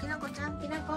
きなこちゃん、きなこ。